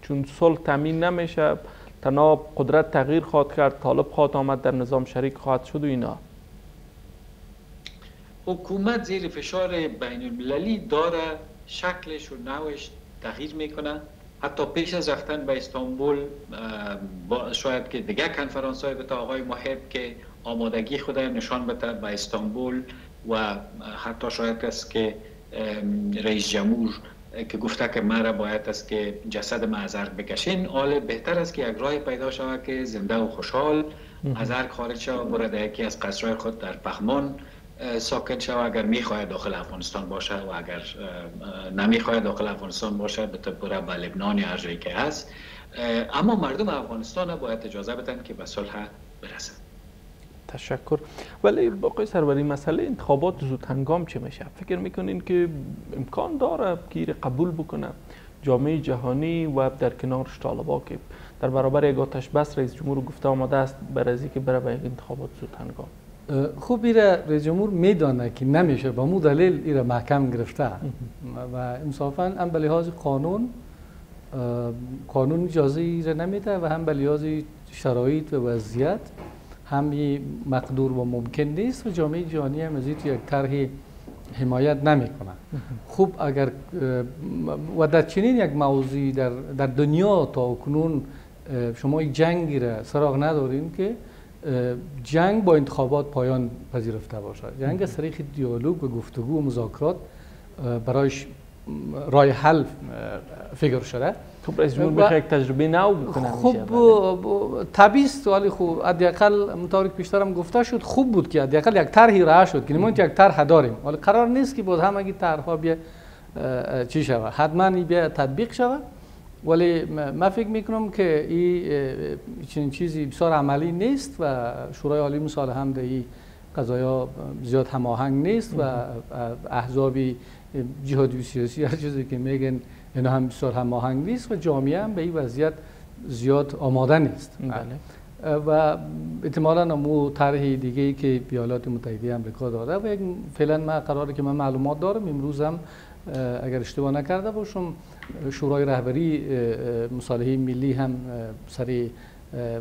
چون صلح تامین نمیشه، تناب قدرت تغییر خواهد کرد، طالب خواهد آمد در نظام شریک خواهد شد و اینا. حکومت زیر فشار بین المللی داره شکلش و نوعش تغییر میکنه. حتی پیش از رفتن به استانبول شاید که دیگه کنفرانس های بتا آقای محب که آمادگی خودش نشان بده به استانبول و حتی شاید است که رئیس جمهور که گفته که مرا باید است که جسد ما از ارگ بکشین، آله بهتر است که یک راه پیدا شود که زنده و خوشحال از ارگ خارج شود، برده یکی از قصرهای خود در پغمان ساکن شود اگر میخواهد داخل افغانستان باشه، و اگر نمیخواهد داخل افغانستان باشه بره به لبنان یا هر جایی که هست. اما مردم افغانستان باید اجازه بدن که به صلح برسند. تشکر. ولی آقای سروری، مسئله انتخابات زود هنگام چه میشه؟ فکر میکنین که امکان داره که قبول بکنه جامعه جهانی و در کنارش طالبان که در برابر یک آتش بس رئیس جمهور گفته آماده است برای اینکه بره به انتخابات زود هنگام؟ خوب ایره رئیس جمهور میدانه که نمیشه، با مو دلیل ایره محکم گرفته و انصافاً هم به لحاظ قانون قانون اجازه ایره نمیده و هم به لحاظ شرایط و وضعیت هم مقدور و ممکن نیست و جامعه جهانی هم از یک طرح حمایت نمیکنه. خوب اگر و در چنین یک موضوعی در در دنیا تا کنون شما یک جنگی را سراغ نداریم که جنگ با انتخابات پایان پذیرفته باشد. جنگ از طریق دیالوگ و گفتگو و مذاکرات برایش رای حل فکر شده. خب رئیس جمهور میخواد یک تجربه نو بکنه. خب طبیعی است، ولی خب حداقل متارک بیشتر هم گفته شد خوب بود که حداقل یک طرحی راه شد که ما یک طرح داریم، ولی قرار نیست که باز همگی طرح‌ها بیا چی شود، حتما بیا تطبیق شود. ولی من فکر میکنم که این چنین چیزی بسیار عملی نیست و شورای عالی مصالحه هم در این قضایا زیاد هماهنگ نیست و احزابی جهادی سیاسی هر چیزی که میگن اینا هم بسیار هماهنگ نیست و جامعه هم به این وضعیت زیاد آماده نیست. بله. و احتمالاً مو طرح دیگه‌ای که ایالات متحده آمریکا داره و فعلا من قراره که من معلومات دارم امروز هم اگر اشتباه نکرده باشم شورای رهبری مصالحه ملی هم سر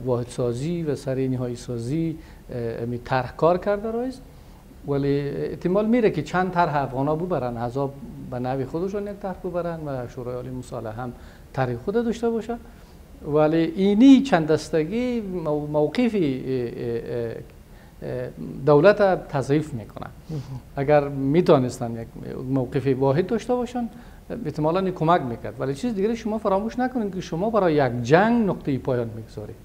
واحد سازی و سر نهایی سازی طرح کار کرده رایست، ولی احتمال میره که چند طرح افغانا ببرن، حزب به نوع خودشون یک طرح ببرن و شورای عالی مصالحه هم طرح خود داشته باشه. ولی اینی چند دستگی موقف دولت تضعیف میکنه. اگر میتونستن یک موقف واحد داشته باشن احتمالاً کمک میکرد. ولی چیز دیگه شما فراموش نکنید که شما برای یک جنگ نقطه پایان میگذارید،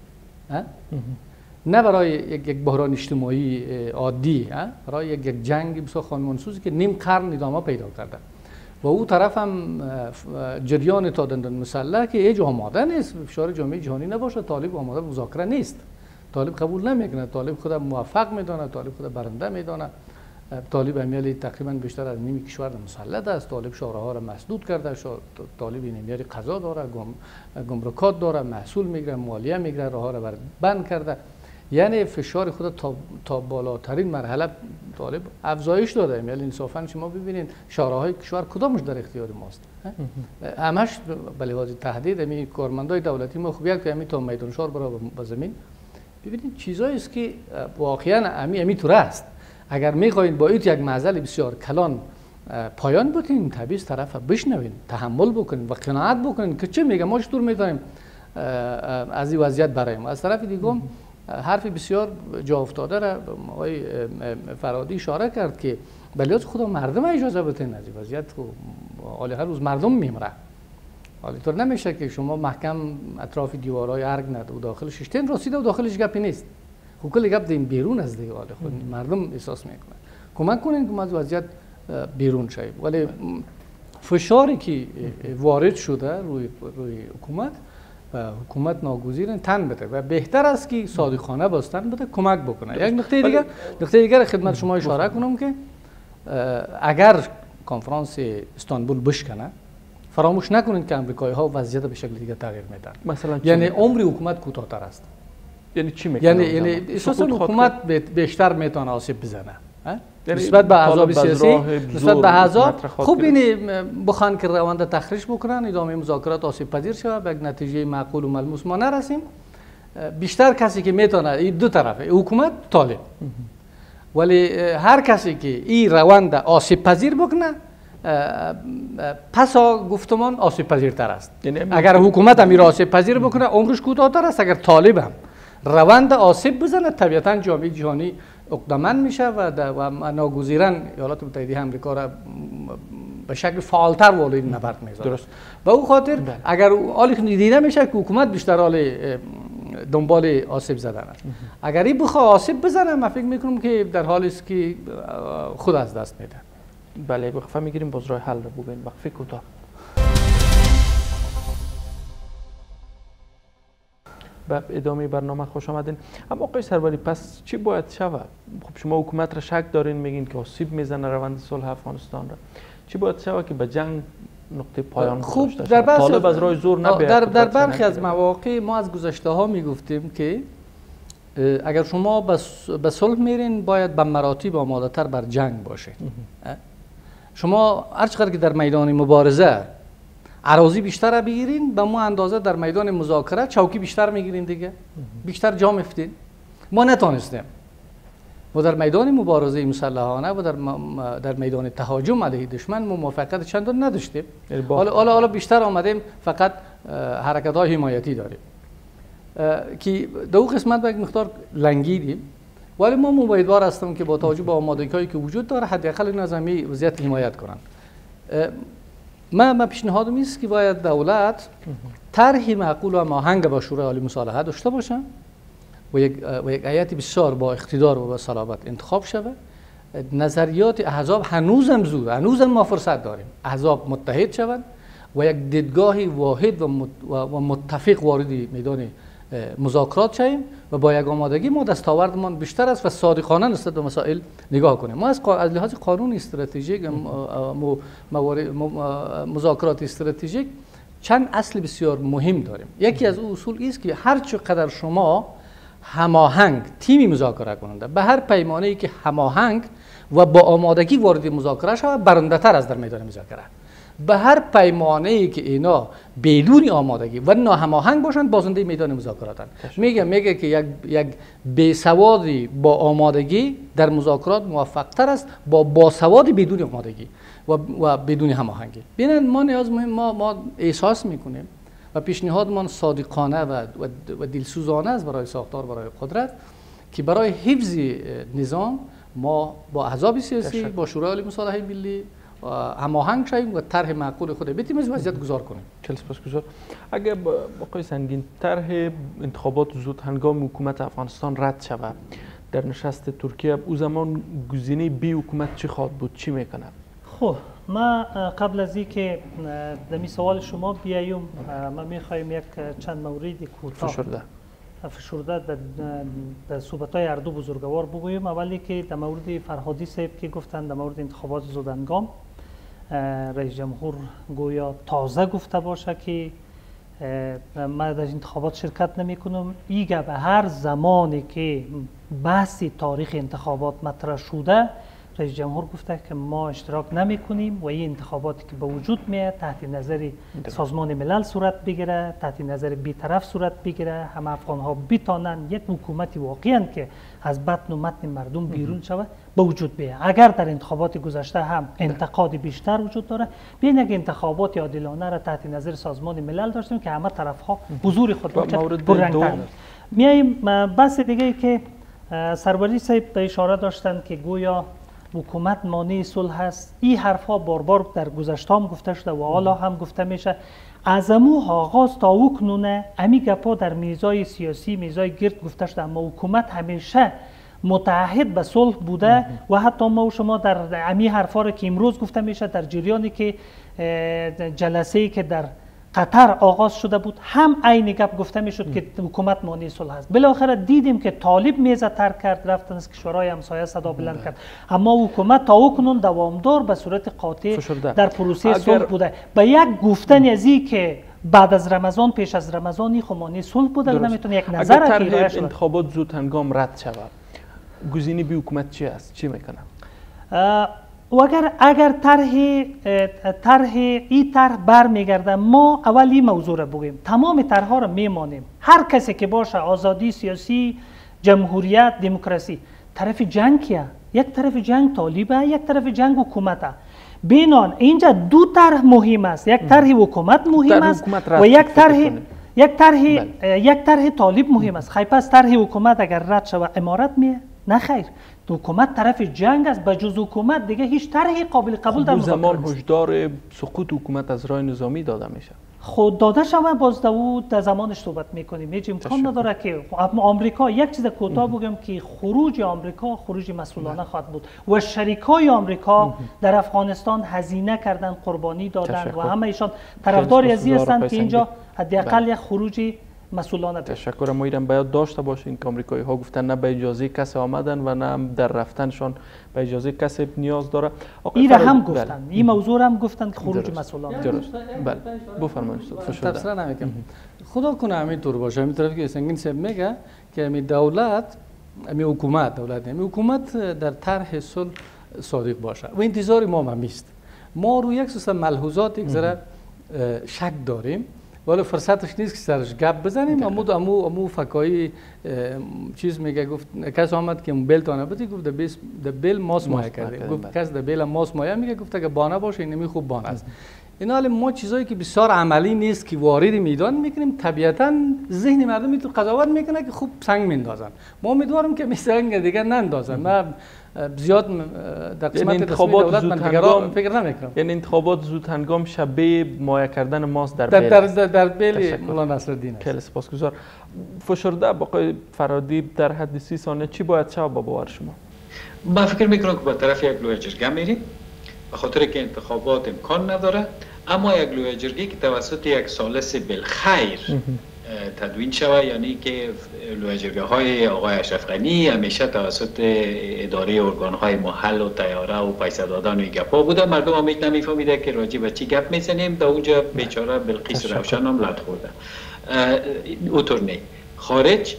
نه برای یک یک بحران اجتماعی عادی، برای یک یک جنگ بسیار خانمانسوزی که نیم قرن ادامه پیدا کرده و او طرف هم جریان تا دندان مسلح که هیچ آماده نیست، فشار جامعه جهانی نباشه، طالب آماده مذاکره نیست، طالب قبول نمیکنه، طالب خود موفق میدونه، طالب خود برنده میدونه، طالب امیالی تقریبا بیشتر از نیم کشور مسلط است، طالب شورای ها را مسدود کرده، طالب نمیاری قضا داره، گمرکات داره، محصول میگیره، مالیه میگیره، راه ها را بند کرده، یعنی فشار خود تا, تا بالاترین مرحله طالب افزایش داده. یعنی انصافا شما ببینید شورای کشور کدامش در اختیار ماست؟ همش به لحاظ تهدید می کارمندای دولتی ما خوب یک همین تا میدان شار برا به زمین. ببینید چیزایی است که واقعا امی امی تو راست. اگر میخواین با یک معضل بسیار کلان پایان بدین، طبیعی طرف بشنوین، تحمل بکنین و قناعت بکنین که چه میگه، ما چطور میتونیم از این وضعیت برایم. از طرف دیگه حرف بسیار جا افتاده را آقای فرهادی اشاره کرد که بلیات خدا مردم اجازه بدین از این وضعیت که حالی هر روز مردم میمره. حالی طور نمیشه که شما محکم اطراف دیوارهای ارگ نده و داخلش اشتین رسیده و داخلش گپی نیست. خب کل گپ دیم بیرون از دیگه حالی خود مردم احساس میکنن. کمک کنین که از وضعیت بیرون شویم. ولی فشاری که وارد شده روی روی حکومت و حکومت ناگزیرن تن بده و بهتر است که صادقانه باستن بده کمک بکنه. یک نکته دیگر نکته دیگر خدمت شما اشاره کنم که اگر کنفرانس استانبول بشکنه فراموش نکنید که آمریکایی ها وضعیت به شکل دیگه تغییر میدن. مثلا یعنی عمر حکومت کوتاه‌تر است. یعنی چی میکنه؟ یعنی یعنی اساساً حکومت بیشتر میتونه آسیب بزنه. نسبت به احزاب سیاسی، نسبت به احزاب خوب این بخوان که روند تخریش بکنن، ادامه مذاکرات آسیب پذیر شود، به نتیجه معقول و ملموس ما نرسیم. بیشتر کسی که میتونه این دو طرفه حکومت طالب، ولی هر کسی که این روند آسیب پذیر بکنه پس گفتمان آسیب پذیرتر است. اگر حکومت امیر آسیب پذیر بکنه عمرش کوتاه‌تر است، اگر طالب هم روند آسیب بزنه طبیعتاً جامعه جهانی اقدامن میشه و و ناگزیرن ایالات متحده آمریکا را به شکل فعالتر وارد نبرد میذاره. درست. و او خاطر بله. اگر آلیخ دیده میشه که حکومت بیشتر حال دنبال آسیب زدن است. اگر این بخواه آسیب بزنه من فکر میکنم که در حالی است که خود از دست میده. بله بخفه میگیریم باز راه حل رو ببینیم وقفه کوتاه. به ادامه برنامه خوش آمدین. اما آقای سروری پس چی باید شود؟ خب شما حکومت را شک دارین میگین که آسیب میزنه روند صلح افغانستان را. چی باید شود که به جنگ نقطه پایان خوب در طالب از راه زور نبیاد؟ در در برخی از مواقع ما از گذشته ها میگفتیم که اگر شما به صلح میرین باید به مراتب آماده تر بر جنگ باشید. شما هر چقدر که در میدان مبارزه اراضی بیشتر بگیرین به ما اندازه در میدان مذاکره چوکی بیشتر میگیرین دیگه، بیشتر جا میفتین. ما نتونستیم ما در میدان مبارزه مسلحانه و در در میدان تهاجم علیه دشمن موافقت چندان نداشتیم. حالا حالا بیشتر آمدیم فقط حرکت های حمایتی داریم که دو قسمت به یک مقدار لنگیدیم، ولی ما امیدوار هستم که با توجه به آمادگی‌هایی که وجود داره حداقل اینا از همین وضعیت حمایت کنن. من پیشنهادم این است که باید دولت طرحی معقول و هماهنگ با شورای عالی مصالحه داشته باشه و یک و یک هیئت بسیار با اقتدار و با صلابت انتخاب شود. نظریات احزاب هنوزم زود، هنوزم ما فرصت داریم. احزاب متحد شوند و یک دیدگاه واحد و متفق وارد میدان مذاکرات شویم و با یک آمادگی ما دستاوردمان بیشتر است و صادقانه نسبت به مسائل نگاه کنیم. ما از از لحاظ قانون استراتژیک مذاکرات استراتژیک چند اصل بسیار مهم داریم. یکی از او اصول است که هر چقدر شما هماهنگ تیمی مذاکره کننده به هر پیمانه‌ای که هماهنگ و با آمادگی وارد مذاکره شود برنده تر از در میدان مذاکره. به هر پیمانه‌ای که اینا بدون آمادگی و ناهماهنگ باشند بازنده میدان مذاکراتند. میگه میگه که یک یک بیسوادی با آمادگی در مذاکرات موفق‌تر است با باسوادی بدون آمادگی و و بدون هماهنگی. ببینید ما نیاز مهم ما ما احساس میکنیم و پیشنهادمان صادقانه و و دلسوزانه است برای ساختار برای قدرت که برای حفظ نظام ما با احزاب سیاسی با شورای عالی مصالحه ملی هماهنگ شویم و طرح معقول خود بتونیم وضعیت گذار کنیم. خیلی سپاسگزار. اگر آقای سنگین طرح انتخابات زود هنگام حکومت افغانستان رد شود در نشست ترکیه او زمان گزینه بی حکومت چی خواهد بود؟ چی میکنه؟ خب ما قبل از اینکه دمی سوال شما بیایم ما میخوایم یک چند موردی کوتاه فشرده فشرده در صحبت‌های هر دو بزرگوار بگویم. اولی که در مورد فرهادی صاحب که گفتند در مورد انتخابات زود هنگام رئیس جمهور گویا تازه گفته باشه که من در انتخابات شرکت نمی کنم. ایگه به هر زمانی که بحث تاریخ انتخابات مطرح شده رئیس جمهور گفته که ما اشتراک نمی کنیم و این انتخاباتی که به وجود میاد تحت نظر سازمان ملل صورت بگیره، تحت نظر بیطرف صورت بگیره، همه افغان ها بتانند یک حکومتی واقعا که از بطن و متن مردم بیرون شود به وجود بیاید. اگر در انتخابات گذشته هم انتقاد بیشتر وجود داره، ببین اگه انتخابات عادلانه را تحت نظر سازمان ملل داشتیم که همه طرف ها حضور خود برنگتن میاییم. بس دیگه که سروری صاحب به اشاره داشتند که گویا حکومت مانع صلح است. این حرفها بار بار در گذشته هم گفته شده و حالا هم گفته میشه. از امو آغاز تا اکنون امی گپا در میزای سیاسی میزای گرد گفته شده، اما حکومت همیشه متعهد به صلح بوده و حتی ما و شما در امی حرفا را که امروز گفته میشه در جریانی که جلسه ای که در قطر آغاز شده بود، هم عین گپ گفته میشد که حکومت مانع صلح است. بالاخره دیدیم که طالب میزه ترک کرد، رفتن از کشورهای همسایه صدا بلند کرد، اما حکومت تا اکنون دوامدار به صورت قاطع در پروسه صلح بوده. به یک گفتن ازی که بعد از رمضان پیش از رمضانی خمانی صلح بود نمیتونه یک نظر اگر ترحیب انتخابات زود هنگام رد شود گزینه بی حکومت چی است؟ چی میکنه؟ و اگر اگر طرح طرح این طرح برمیگرده ما اول این موضوع رو بگیم، تمام طرح‌ها رو میمانیم، هر کسی که باشه، آزادی سیاسی، جمهوریت، دموکراسی، طرف جنگ کیه؟ یک طرف جنگ طالبه، یک طرف جنگ حکومته. بینان اینجا دو طرح مهم است، یک طرح حکومت مهم است و یک طرح یک طرح یک طرح طالب مهم است. خیلی پس طرح حکومت اگر رد شود امارت میه؟ نه خیر، حکومت طرف جنگ است، به جز حکومت دیگه هیچ طرحی قابل قبول در مذاکره نیست. زمان هشدار سقوط حکومت از راه نظامی داده میشه. خود داده شوه باز داود در زمانش صحبت میکنیم، هیچ امکان نداره که آمریکا یک چیز کوتاه بگم که خروج آمریکا خروج مسئولانه خواهد بود و شریکای آمریکا در افغانستان هزینه کردن، قربانی دادن و همه ایشان طرفدار از این هستند که اینجا حداقل یک خروج مسئولانه. تشکر. ما ایران باید داشته باشین که آمریکایی ها گفتن نه به اجازه کسی آمدن و نه در رفتنشان به اجازه کسی نیاز داره. این هم گفتن، این موضوع هم گفتن که خروج مسئولانه. درست. بله. بفرمایید. تفسیر نمیکنم. خدا کنه همین طور باشه. همین طرفی که سنگین صاحب میگه که می دولت، می حکومت، دولت می حکومت در طرح صلح صادق باشه. و انتظار ما هم است. ما رو یک سلسله ملحوظات یک ذره شک داریم. ولی فرصتش نیست که سرش گپ بزنیم. امو امو امو فکایی چیز میگه، گفت کس آمد که موبایل تانه بده، گفت ده بیل ماس مایه کرده، گفت کس ده بیل ماس مایه، میگه گفت اگه بانه باشه اینمی خوب بانه است. این حال ما چیزایی که بسیار عملی نیست که وارد میدان میکنیم، طبیعتا ذهن مردم میتونه قضاوت میکنه که خوب سنگ میندازن. ما امیدوارم که سنگ دیگه نندازن. من زیاد در قسمت انتخابات زود هنگام فکر نمیکنم. یعنی انتخابات زود هنگام شبیه مایه کردن ماست در بیل در در, در بیل مولانا نصرالدین است. خیلی سپاسگزار. فشرده باقی فرهادی در حد سی ثانیه چی باید شد با باور شما؟ من فکر میکنم که به طرف یک لویه جرگه میریم، به خاطر که انتخابات امکان نداره، اما یک لویه جرگه که توسط یک ثالث بالخیر تدوین شود، یعنی که لویه های آقای اشرف غنی همیشه توسط اداره ارگان های محل و تیاره و پیسه دادن و گپ ها بوده، مردم هم هیچ نمیفهمیده که راجع به چی گپ میزنیم. در اونجا بیچاره بلقیس روشن هم لد خورده. اوطور نه، خارج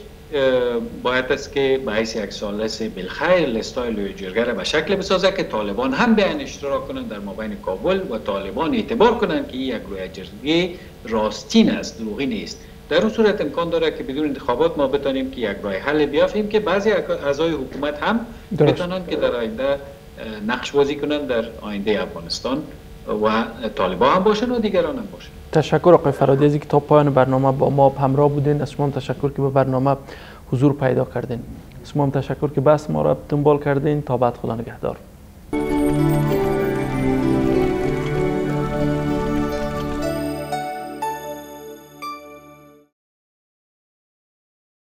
باید است که به حیث یک ثالث بالخیر لستای لویه جرگه را به شکل بسازه که طالبان هم بیان اشتراک کنند در مابین کابل و طالبان اعتبار کنند که یک لویه جرگه راستین است، دروغی نیست. در اون صورت امکان داره که بدون انتخابات ما بتانیم که یک راه حل بیافتیم که بعضی اعضای حکومت هم بتانند که در آینده نقش بازی کنند در آینده افغانستان و طالبان هم باشند و دیگران هم باشند. تشکر آقای فرهادی از اینکه تا پایان برنامه با ما همراه بودین. از شما هم تشکر که به برنامه حضور پیدا کردین. از شما هم تشکر که بس ما را دنبال کردین. تا بعد، خدا نگهدار.